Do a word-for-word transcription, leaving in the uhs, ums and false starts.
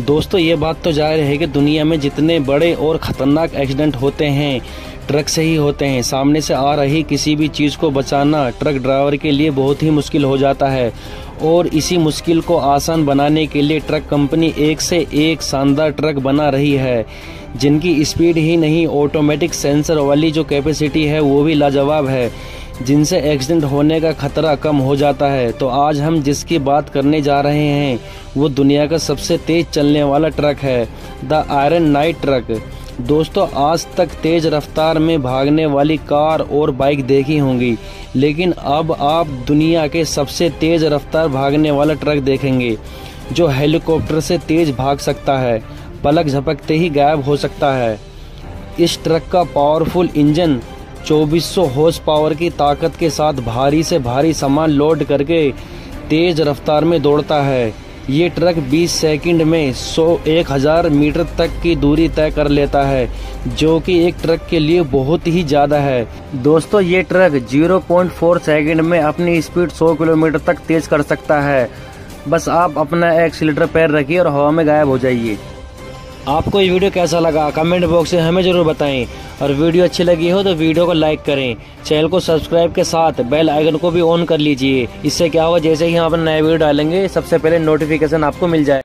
दोस्तों ये बात तो जाहिर है कि दुनिया में जितने बड़े और ख़तरनाक एक्सीडेंट होते हैं ट्रक से ही होते हैं। सामने से आ रही किसी भी चीज़ को बचाना ट्रक ड्राइवर के लिए बहुत ही मुश्किल हो जाता है और इसी मुश्किल को आसान बनाने के लिए ट्रक कंपनी एक से एक शानदार ट्रक बना रही है जिनकी स्पीड ही नहीं ऑटोमेटिक सेंसर वाली जो कैपेसिटी है वो भी लाजवाब है, जिनसे एक्सीडेंट होने का खतरा कम हो जाता है। तो आज हम जिसकी बात करने जा रहे हैं वो दुनिया का सबसे तेज़ चलने वाला ट्रक है, द आयरन नाइट ट्रक। दोस्तों आज तक तेज़ रफ्तार में भागने वाली कार और बाइक देखी होंगी, लेकिन अब आप दुनिया के सबसे तेज़ रफ्तार भागने वाला ट्रक देखेंगे जो हेलीकॉप्टर से तेज़ भाग सकता है, पलक झपकते ही गायब हो सकता है। इस ट्रक का पावरफुल इंजन चौबीस सौ हॉर्स पावर की ताकत के साथ भारी से भारी सामान लोड करके तेज़ रफ्तार में दौड़ता है। ये ट्रक बीस सेकंड में एक हज़ार मीटर तक की दूरी तय कर लेता है, जो कि एक ट्रक के लिए बहुत ही ज़्यादा है। दोस्तों ये ट्रक ज़ीरो पॉइंट चार सेकंड में अपनी स्पीड सौ किलोमीटर तक तेज़ कर सकता है। बस आप अपना एक्सीलेटर पैर रखिए और हवा में गायब हो जाइए। आपको ये वीडियो कैसा लगा कमेंट बॉक्स में हमें ज़रूर बताएं और वीडियो अच्छी लगी हो तो वीडियो को लाइक करें। चैनल को सब्सक्राइब के साथ बेल आइकन को भी ऑन कर लीजिए। इससे क्या होगा, जैसे ही हम अपना नया वीडियो डालेंगे सबसे पहले नोटिफिकेशन आपको मिल जाए।